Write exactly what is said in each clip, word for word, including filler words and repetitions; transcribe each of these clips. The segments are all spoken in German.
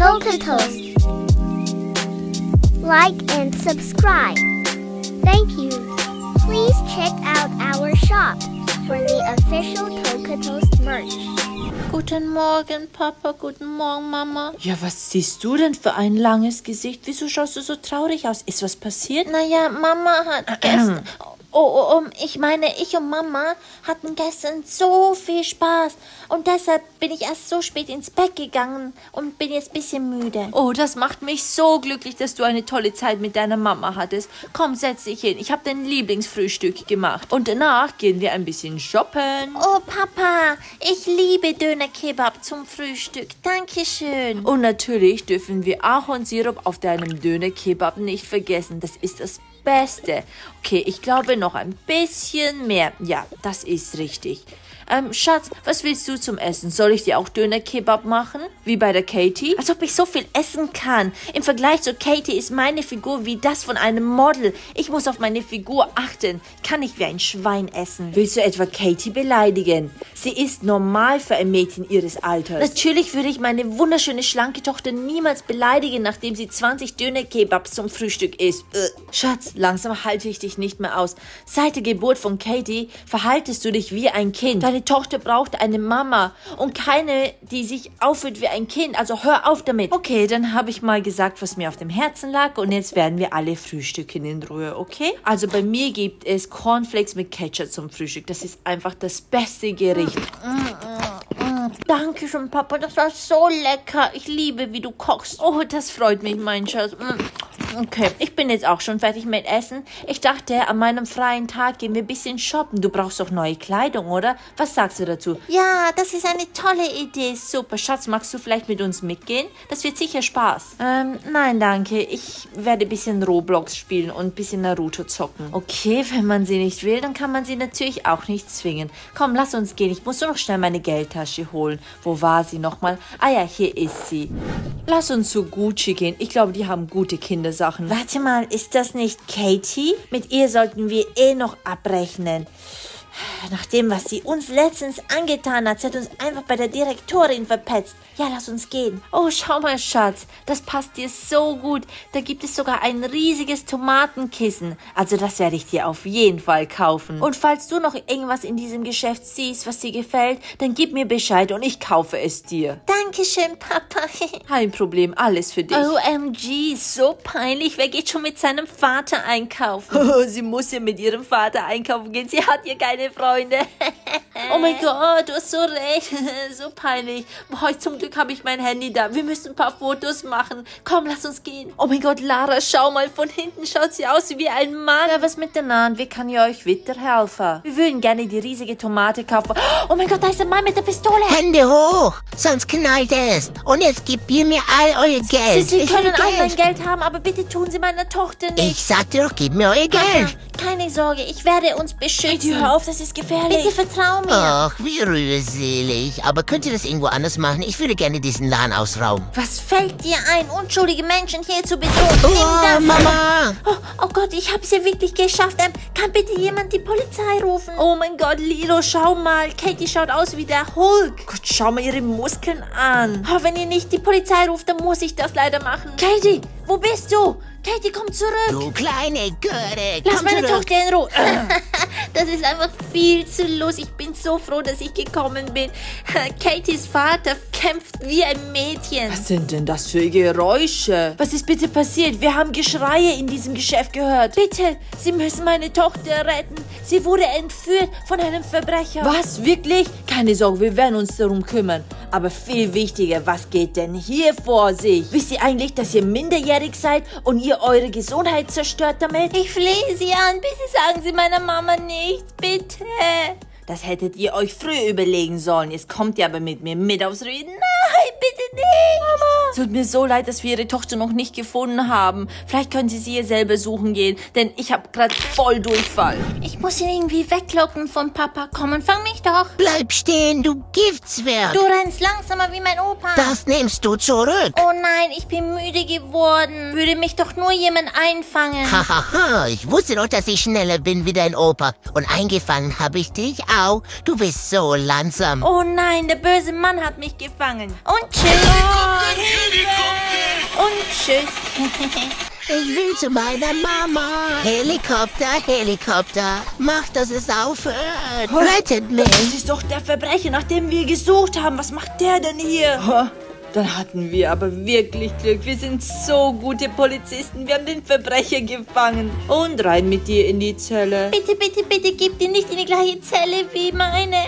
Toast. Like and subscribe. Thank you. Please check out our shop for the official Toast merch. Guten Morgen, Papa. Guten Morgen, Mama. Ja, was siehst du denn für ein langes Gesicht? Wieso schaust du so traurig aus? Ist was passiert? Naja, Mama hat gestern... Oh, oh, oh, ich meine, ich und Mama hatten gestern so viel Spaß und deshalb bin ich erst so spät ins Bett gegangen und bin jetzt ein bisschen müde. Oh, das macht mich so glücklich, dass du eine tolle Zeit mit deiner Mama hattest. Komm, setz dich hin. Ich habe dein Lieblingsfrühstück gemacht und danach gehen wir ein bisschen shoppen. Oh, Papa, ich liebe Dönerkebab zum Frühstück. Dankeschön. Und natürlich dürfen wir Ahornsirup auf deinem Dönerkebab nicht vergessen. Das ist das Beste. Okay, ich glaube noch ein bisschen mehr. Ja, das ist richtig. Ähm, Schatz, was willst du zum Essen? Soll ich dir auch Döner-Kebab machen? Wie bei der Katie? Als ob ich so viel essen kann. Im Vergleich zu Katie ist meine Figur wie das von einem Model. Ich muss auf meine Figur achten. Kann ich wie ein Schwein essen. Willst du etwa Katie beleidigen? Sie ist normal für ein Mädchen ihres Alters. Natürlich würde ich meine wunderschöne, schlanke Tochter niemals beleidigen, nachdem sie zwanzig Döner-Kebabs zum Frühstück isst. Äh. Schatz, langsam halte ich dich nicht mehr aus. Seit der Geburt von Katie verhaltest du dich wie ein Kind. Deine Tochter braucht eine Mama und keine, die sich aufführt wie ein Kind. Also hör auf damit. Okay, dann habe ich mal gesagt, was mir auf dem Herzen lag und jetzt werden wir alle frühstücken in Ruhe, okay? Also bei mir gibt es Cornflakes mit Ketchup zum Frühstück. Das ist einfach das beste Gericht. Danke schön, Papa. Das war so lecker. Ich liebe, wie du kochst. Oh, das freut mich, mein Schatz. Okay, ich bin jetzt auch schon fertig mit Essen. Ich dachte, an meinem freien Tag gehen wir ein bisschen shoppen. Du brauchst doch neue Kleidung, oder? Was sagst du dazu? Ja, das ist eine tolle Idee. Super, Schatz, magst du vielleicht mit uns mitgehen? Das wird sicher Spaß. Ähm, nein, danke. Ich werde ein bisschen Roblox spielen und ein bisschen Naruto zocken. Okay, wenn man sie nicht will, dann kann man sie natürlich auch nicht zwingen. Komm, lass uns gehen. Ich muss nur noch schnell meine Geldtasche holen. Wo war sie nochmal? Ah ja, hier ist sie. Lass uns zu Gucci gehen. Ich glaube, die haben gute Kinder. Sachen. Warte mal, ist das nicht Katie? Mit ihr sollten wir eh noch abrechnen. Nach dem, was sie uns letztens angetan hat, sie hat uns einfach bei der Direktorin verpetzt. Ja, lass uns gehen. Oh, schau mal, Schatz, das passt dir so gut. Da gibt es sogar ein riesiges Tomatenkissen. Also das werde ich dir auf jeden Fall kaufen. Und falls du noch irgendwas in diesem Geschäft siehst, was dir gefällt, dann gib mir Bescheid und ich kaufe es dir. Dankeschön, Papa. Kein Problem, alles für dich. O M G, so peinlich. Wer geht schon mit seinem Vater einkaufen? Oh, sie muss ja mit ihrem Vater einkaufen gehen. Sie hat ja keine Freunde. Oh mein Gott, du hast so recht. So peinlich. Boah, zum Glück habe ich mein Handy da. Wir müssen ein paar Fotos machen. Komm, lass uns gehen. Oh mein Gott, Lara, schau mal. Von hinten schaut sie aus wie ein Mann. Ja, was miteinander? Wie kann ich euch weiterhelfen? Wir würden gerne die riesige Tomate kaufen. Oh mein Gott, da ist ein Mann mit der Pistole. Hände hoch, sonst knallt es. Und jetzt gebt ihr mir all euer Geld. Sie, sie können all mein Geld haben, aber bitte tun Sie meiner Tochter nicht. Ich sagte doch, gebt mir euer Geld. Aha, keine Sorge, ich werde uns beschützen. Hör auf, das ist gefährlich. Bitte vertrau mir. Ach, wie rührselig. Aber könnt ihr das irgendwo anders machen? Ich würde gerne diesen Laden ausrauben. Was fällt dir ein, unschuldige Menschen hier zu bedrohen? Oh, Mama. Oh, oh Gott, ich habe es ja wirklich geschafft. Ähm, kann bitte jemand die Polizei rufen? Oh mein Gott, Lilo, schau mal. Katie schaut aus wie der Hulk. Gott, schau mal ihre Muskeln an. Oh, wenn ihr nicht die Polizei ruft, dann muss ich das leider machen. Katie, wo bist du? Katie, komm zurück. Du kleine Göre, komm Lass meine zurück. Tochter in Ruhe. Das ist einfach viel zu los. Ich bin so froh, dass ich gekommen bin. Katies Vater kämpft wie ein Mädchen. Was sind denn das für Geräusche? Was ist bitte passiert? Wir haben Geschreie in diesem Geschäft gehört. Bitte, Sie müssen meine Tochter retten. Sie wurde entführt von einem Verbrecher. Was? Wirklich? Keine Sorge, wir werden uns darum kümmern. Aber viel wichtiger, was geht denn hier vor sich? Wisst ihr eigentlich, dass ihr minderjährig seid und ihr eure Gesundheit zerstört damit? Ich flehe Sie an, bitte sagen Sie meiner Mama nichts, bitte. Das hättet ihr euch früh überlegen sollen. Jetzt kommt ihr aber mit mir mit aufs Reden. Nein, bitte nicht. Mama. Es tut mir so leid, dass wir ihre Tochter noch nicht gefunden haben. Vielleicht können sie sie hier selber suchen gehen, denn ich habe gerade voll Durchfall. Ich muss ihn irgendwie weglocken von Papa. Komm und fang mich doch. Bleib stehen, du Giftswerk. Du rennst langsamer wie mein Opa. Das nimmst du zurück. Oh nein, ich bin müde geworden. Würde mich doch nur jemand einfangen. Hahaha, ich wusste doch, dass ich schneller bin wie dein Opa. Und eingefangen habe ich dich auch. Du bist so langsam. Oh nein, der böse Mann hat mich gefangen. Und Helikopter, und tschüss. Ich will zu meiner Mama. Helikopter, Helikopter. Macht, dass es aufhört. Rettet mich. Das ist doch der Verbrecher, nach dem wir gesucht haben. Was macht der denn hier? Oh, dann hatten wir aber wirklich Glück. Wir sind so gute Polizisten. Wir haben den Verbrecher gefangen. Und rein mit dir in die Zelle. Bitte, bitte, bitte, gib ihn nicht in die gleiche Zelle wie meine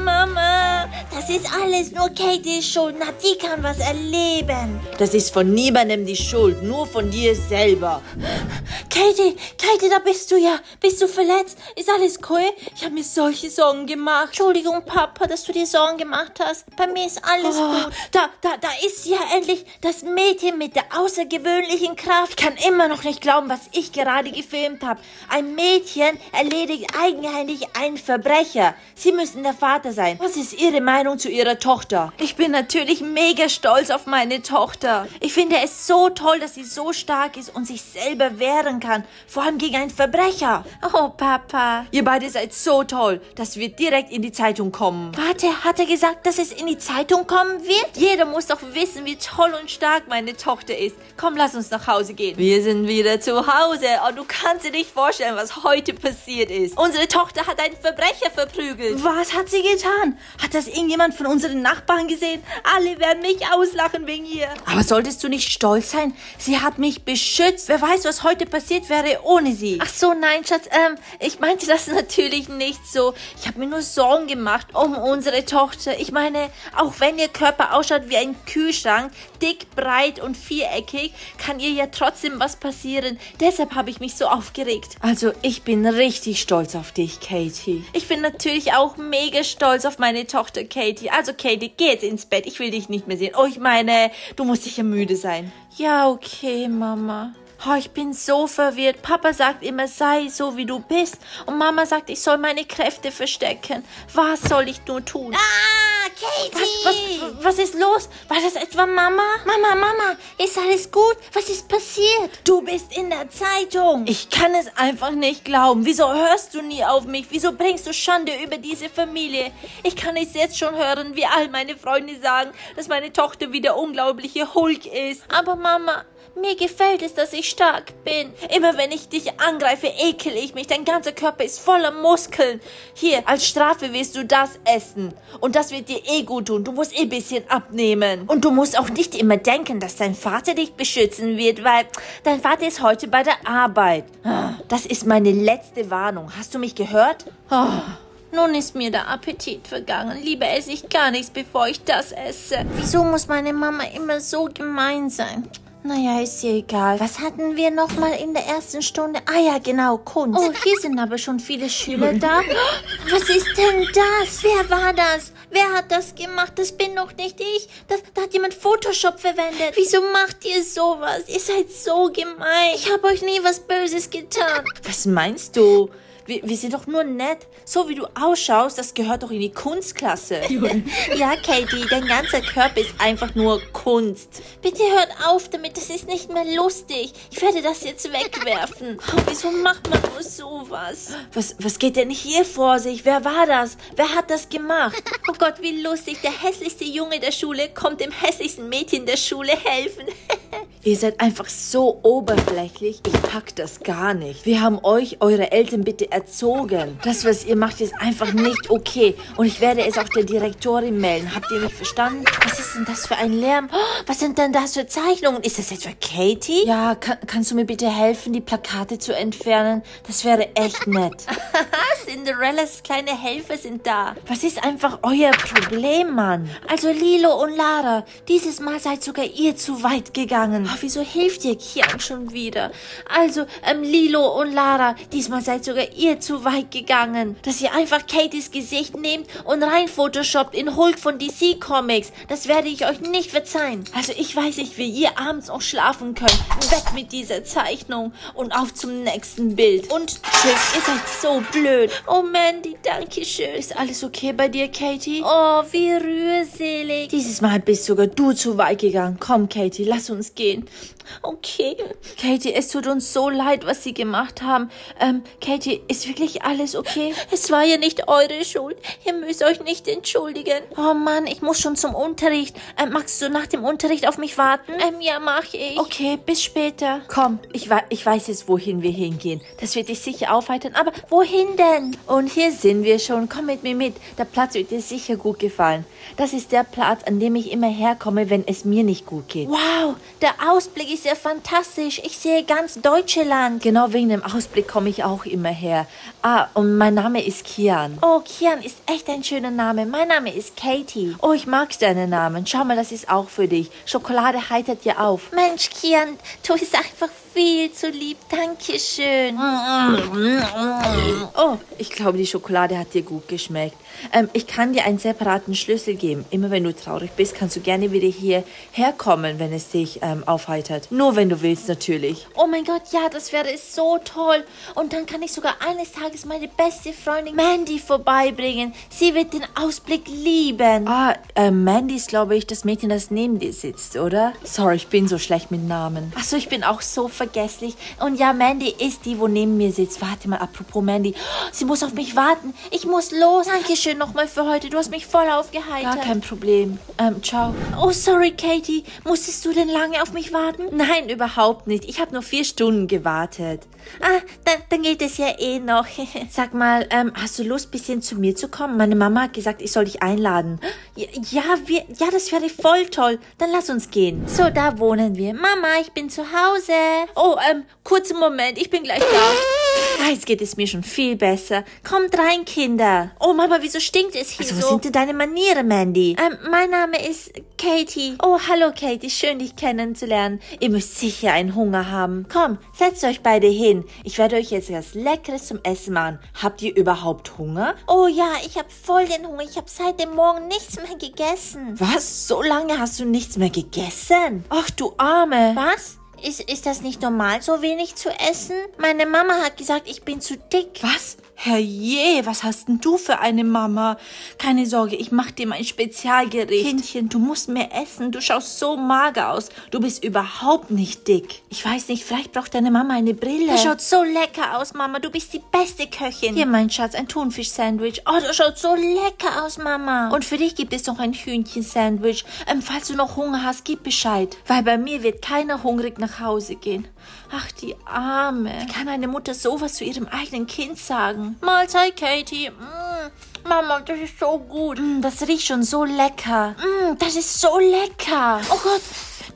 Mama. Das ist alles nur Katys Schuld. Na, die kann was erleben. Das ist von niemandem die Schuld, nur von dir selber. Katie, Katie, da bist du ja. Bist du verletzt? Ist alles cool? Ich habe mir solche Sorgen gemacht. Entschuldigung, Papa, dass du dir Sorgen gemacht hast. Bei mir ist alles oh, gut. Da, da, da ist ja endlich das Mädchen mit der außergewöhnlichen Kraft. Ich kann immer noch nicht glauben, was ich gerade gefilmt habe. Ein Mädchen erledigt eigenhändig einen Verbrecher. Sie müssen der Vater sein. Was ist Ihre Meinung zu ihrer Tochter? Ich bin natürlich mega stolz auf meine Tochter. Ich finde es so toll, dass sie so stark ist und sich selber wehren kann. Vor allem gegen einen Verbrecher. Oh, Papa. Ihr beide seid so toll, dass wir direkt in die Zeitung kommen. Warte, hat er gesagt, dass es in die Zeitung kommen wird? Jeder muss doch wissen, wie toll und stark meine Tochter ist. Komm, lass uns nach Hause gehen. Wir sind wieder zu Hause und du kannst dir nicht vorstellen, was heute passiert ist. Unsere Tochter hat einen Verbrecher verprügelt. Was hat sie getan? Hat das irgendwie jemand von unseren Nachbarn gesehen? Alle werden mich auslachen wegen ihr. Aber solltest du nicht stolz sein? Sie hat mich beschützt. Wer weiß, was heute passiert wäre ohne sie. Ach so, nein, Schatz. Ähm, ich meinte das natürlich nicht so. Ich habe mir nur Sorgen gemacht um unsere Tochter. Ich meine, auch wenn ihr Körper ausschaut wie ein Kühlschrank, dick, breit und viereckig, kann ihr ja trotzdem was passieren. Deshalb habe ich mich so aufgeregt. Also, ich bin richtig stolz auf dich, Katie. Ich bin natürlich auch mega stolz auf meine Tochter, Katie. Katie. Also, Katie, geh jetzt ins Bett. Ich will dich nicht mehr sehen. Oh, ich meine, du musst sicher müde sein. Ja, okay, Mama. Oh, ich bin so verwirrt. Papa sagt immer, sei so, wie du bist. Und Mama sagt, ich soll meine Kräfte verstecken. Was soll ich nur tun? Ah, Katie! Was, was, was ist los? War das etwa Mama? Mama, Mama, ist alles gut? Was ist passiert? Du bist in der Zeitung. Ich kann es einfach nicht glauben. Wieso hörst du nie auf mich? Wieso bringst du Schande über diese Familie? Ich kann es jetzt schon hören, wie all meine Freunde sagen, dass meine Tochter wie der unglaubliche Hulk ist. Aber Mama, mir gefällt es, dass ich stark bin. Immer wenn ich dich angreife, ekel ich mich. Dein ganzer Körper ist voller Muskeln. Hier, als Strafe wirst du das essen. Und das wird dir eh gut tun. Du musst eh ein bisschen abnehmen. Und du musst auch nicht immer denken, dass dein Vater dich beschützen wird, weil dein Vater ist heute bei der Arbeit. Das ist meine letzte Warnung. Hast du mich gehört? Oh. Nun ist mir der Appetit vergangen. Lieber esse ich gar nichts, bevor ich das esse. Wieso muss meine Mama immer so gemein sein? Naja, ist ja egal. Was hatten wir nochmal in der ersten Stunde? Ah ja, genau, Kunst. Oh, hier sind aber schon viele Schüler da. Was ist denn das? Wer war das? Wer hat das gemacht? Das bin doch nicht ich. Das, da hat jemand Photoshop verwendet. Wieso macht ihr sowas? Ihr seid so gemein. Ich habe euch nie was Böses getan. Was meinst du? Wir, wir sind doch nur nett. So wie du ausschaust, das gehört doch in die Kunstklasse. Ja, Katie, dein ganzer Körper ist einfach nur Kunst. Bitte hört auf damit, das ist nicht mehr lustig. Ich werde das jetzt wegwerfen. Oh, wieso macht man nur sowas? Was, was geht denn hier vor sich? Wer war das? Wer hat das gemacht? Oh Gott, wie lustig. Der hässlichste Junge der Schule kommt dem hässlichsten Mädchen der Schule helfen. Ihr seid einfach so oberflächlich. Ich pack das gar nicht. Wir haben euch, eure Eltern bitte erzogen. Das, was ihr macht, ist einfach nicht okay. Und ich werde es auch der Direktorin melden. Habt ihr mich verstanden? Was ist denn das für ein Lärm? Was sind denn das für Zeichnungen? Ist das etwa Katie? Ja, kann, kannst du mir bitte helfen, die Plakate zu entfernen? Das wäre echt nett. Cinderellas kleine Helfer sind da. Was ist einfach euer Problem, Mann? Also Lilo und Lara, dieses Mal seid sogar ihr zu weit gegangen. Oh, wieso hilft ihr Kian schon wieder? Also, ähm, Lilo und Lara, diesmal seid sogar ihr zu weit gegangen. Dass ihr einfach Katies Gesicht nehmt und rein photoshoppt in Hulk von D C Comics. Das werde ich euch nicht verzeihen. Also ich weiß nicht, wie ihr abends auch schlafen könnt. Weg mit dieser Zeichnung und auf zum nächsten Bild. Und tschüss, ihr seid so blöd. Oh Mandy, danke schön. Ist alles okay bei dir, Katie? Oh, wie rührselig. Dieses Mal bist sogar du zu weit gegangen. Komm, Katie, lass uns gehen. Okay. Katie, es tut uns so leid, was Sie gemacht haben. Ähm, Katie, ist wirklich alles okay? Es war ja nicht eure Schuld. Ihr müsst euch nicht entschuldigen. Oh Mann, ich muss schon zum Unterricht. Ähm, magst du nach dem Unterricht auf mich warten? Ähm, ja, mach ich. Okay, bis später. Komm, ich, ich weiß jetzt, wohin wir hingehen. Das wird dich sicher aufheitern. Aber wohin denn? Und hier sind wir schon. Komm mit mir mit. Der Platz wird dir sicher gut gefallen. Das ist der Platz, an dem ich immer herkomme, wenn es mir nicht gut geht. Wow, der Ausblick ist ja fantastisch. Ich sehe ganz Deutschland. Genau wegen dem Ausblick komme ich auch immer her. Ah, und mein Name ist Kian. Oh, Kian ist echt ein schöner Name. Mein Name ist Katie. Oh, ich mag deinen Namen. Schau mal, das ist auch für dich. Schokolade heitert ja auf. Mensch, Kian, du bist einfach viel zu lieb. Dankeschön. Oh, ich glaube, die Schokolade hat dir gut geschmeckt. Ähm, ich kann dir einen separaten Schlüssel geben. Immer wenn du traurig bist, kannst du gerne wieder hierher kommen, wenn es dich ähm, aufheitert. Nur wenn du willst, natürlich. Oh mein Gott, ja, das wäre so toll. Und dann kann ich sogar eines Tages meine beste Freundin Mandy vorbeibringen. Sie wird den Ausblick lieben. Ah, äh, Mandy ist, glaube ich, das Mädchen, das neben dir sitzt, oder? Sorry, ich bin so schlecht mit Namen. Achso, ich bin auch so vergesslich. Und ja, Mandy ist die, wo neben mir sitzt. Warte mal, apropos Mandy. Sie muss auf mich warten. Ich muss los. Dankeschön. Nochmal für heute. Du hast mich voll aufgeheitert. Gar kein Problem. Ähm, ciao. Oh, sorry, Katie. Musstest du denn lange auf mich warten? Nein, überhaupt nicht. Ich habe nur vier Stunden gewartet. Ah, dann, dann geht es ja eh noch. Sag mal, ähm, hast du Lust, ein bisschen zu mir zu kommen? Meine Mama hat gesagt, ich soll dich einladen. Ja, ja, wir, ja, das wäre voll toll. Dann lass uns gehen. So, da wohnen wir. Mama, ich bin zu Hause. Oh, ähm, kurzen Moment. Ich bin gleich da. Jetzt geht es mir schon viel besser. Kommt rein, Kinder. Oh, Mama, wieso stinkt es hier so? Also, was sind denn deine Manieren, Mandy? Ähm, mein Name ist Katie. Oh, hallo, Katie. Schön, dich kennenzulernen. Ihr müsst sicher einen Hunger haben. Komm, setzt euch beide hin. Ich werde euch jetzt was Leckeres zum Essen machen. Habt ihr überhaupt Hunger? Oh ja, ich habe voll den Hunger. Ich habe seit dem Morgen nichts mehr gegessen. Was? So lange hast du nichts mehr gegessen? Ach, du Arme. Was? Ist, ist das nicht normal, so wenig zu essen? Meine Mama hat gesagt, ich bin zu dick. Was? Herrje, was hast denn du für eine Mama? Keine Sorge, ich mache dir mein Spezialgericht. Kindchen, du musst mehr essen. Du schaust so mager aus. Du bist überhaupt nicht dick. Ich weiß nicht, vielleicht braucht deine Mama eine Brille. Das schaut so lecker aus, Mama. Du bist die beste Köchin. Hier, mein Schatz, ein Thunfisch-Sandwich. Oh, das schaut so lecker aus, Mama. Und für dich gibt es noch ein Hühnchen-Sandwich. Ähm, falls du noch Hunger hast, gib Bescheid. Weil bei mir wird keiner hungrig nach Hause gehen. Ach, die Arme. Wie kann eine Mutter sowas zu ihrem eigenen Kind sagen? Mahlzeit, Katie. Mm, Mama, das ist so gut. Mm, das riecht schon so lecker. Mm, das ist so lecker. Oh Gott,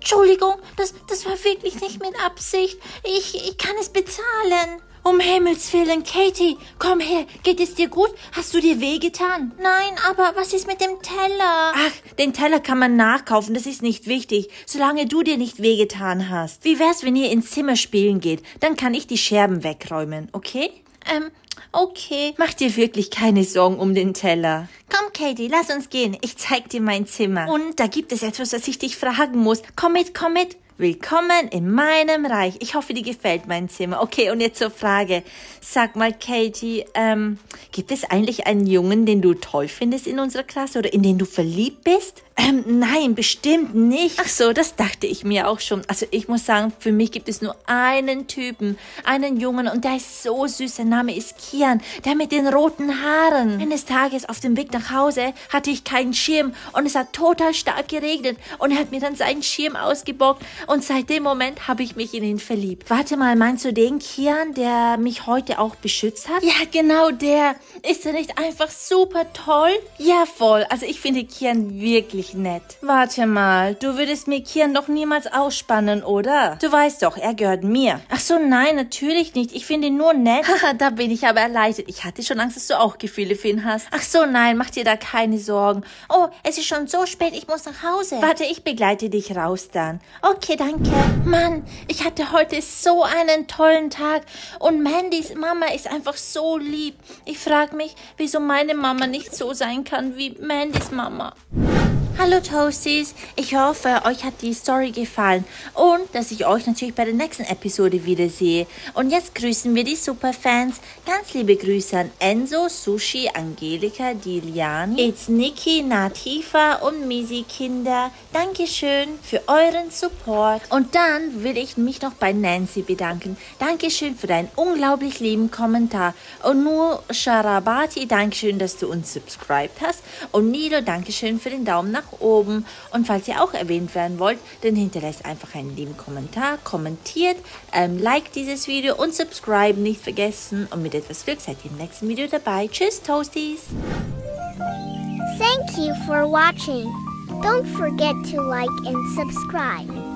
Entschuldigung, das, das war wirklich nicht mit Absicht. Ich, ich kann es bezahlen. Um Himmels Willen, Katie, komm her. Geht es dir gut? Hast du dir wehgetan? Nein, aber was ist mit dem Teller? Ach, den Teller kann man nachkaufen. Das ist nicht wichtig, solange du dir nicht wehgetan hast. Wie wär's, wenn ihr ins Zimmer spielen geht? Dann kann ich die Scherben wegräumen, okay? Ähm, okay. Mach dir wirklich keine Sorgen um den Teller. Komm, Katie, lass uns gehen. Ich zeig dir mein Zimmer. Und da gibt es etwas, was ich dich fragen muss. Komm mit, komm mit. Willkommen in meinem Reich. Ich hoffe, dir gefällt mein Zimmer. Okay, und jetzt zur Frage. Sag mal, Katie, ähm, gibt es eigentlich einen Jungen, den du toll findest in unserer Klasse oder in den du verliebt bist? Ähm, nein, bestimmt nicht. Ach so, das dachte ich mir auch schon. Also ich muss sagen, für mich gibt es nur einen Typen, einen Jungen, und der ist so süß. Sein Name ist Kian, der mit den roten Haaren. Eines Tages auf dem Weg nach Hause hatte ich keinen Schirm und es hat total stark geregnet und er hat mir dann seinen Schirm ausgeborgt und seit dem Moment habe ich mich in ihn verliebt. Warte mal, meinst du den Kian, der mich heute auch beschützt hat? Ja, genau der. Ist er nicht einfach super toll? Ja, voll. Also ich finde Kian wirklich nett. Warte mal, du würdest mir Kian doch niemals ausspannen, oder? Du weißt doch, er gehört mir. Ach so, nein, natürlich nicht. Ich finde ihn nur nett. Haha, da bin ich aber erleichtert. Ich hatte schon Angst, dass du auch Gefühle für ihn hast. Ach so, nein, mach dir da keine Sorgen. Oh, es ist schon so spät, ich muss nach Hause. Warte, ich begleite dich raus dann. Okay, danke. Mann, ich hatte heute so einen tollen Tag und Mandys Mama ist einfach so lieb. Ich frage mich, wieso meine Mama nicht so sein kann wie Mandys Mama. Hallo Toasties, ich hoffe, euch hat die Story gefallen und dass ich euch natürlich bei der nächsten Episode wiedersehe. Und jetzt grüßen wir die Superfans. Ganz liebe Grüße an Enzo, Sushi, Angelika, Diliani, It's Niki, Natifa und Misi Kinder. Dankeschön für euren Support. Und dann will ich mich noch bei Nancy bedanken. Dankeschön für deinen unglaublich lieben Kommentar. Und nur Sharabati, Dankeschön, dass du uns subscribed hast. Und Nido, Dankeschön für den Daumen nach oben. Und falls ihr auch erwähnt werden wollt, dann hinterlasst einfach einen lieben Kommentar, kommentiert, ähm, liked dieses Video und subscribe nicht vergessen. Und mit etwas Glück seid ihr im nächsten Video dabei. Tschüss, Toasties! Thank you for watching. Don't forget to like and subscribe.